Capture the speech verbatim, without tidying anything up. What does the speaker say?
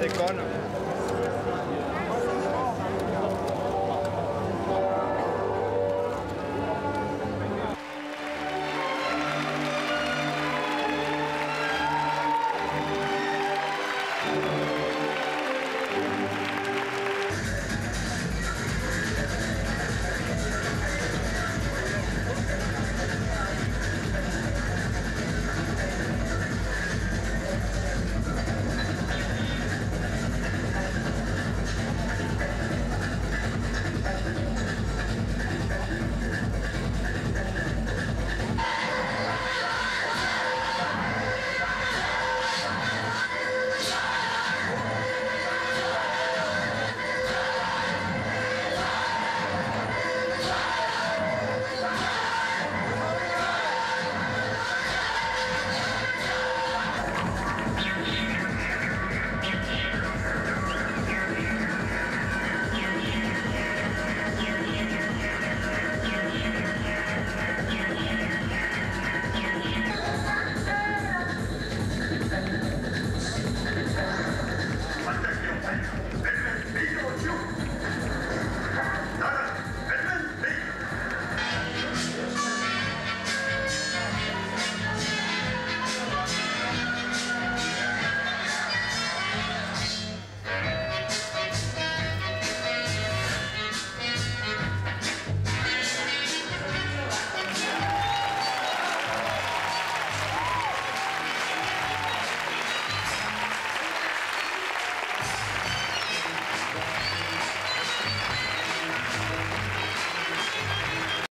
Take corner.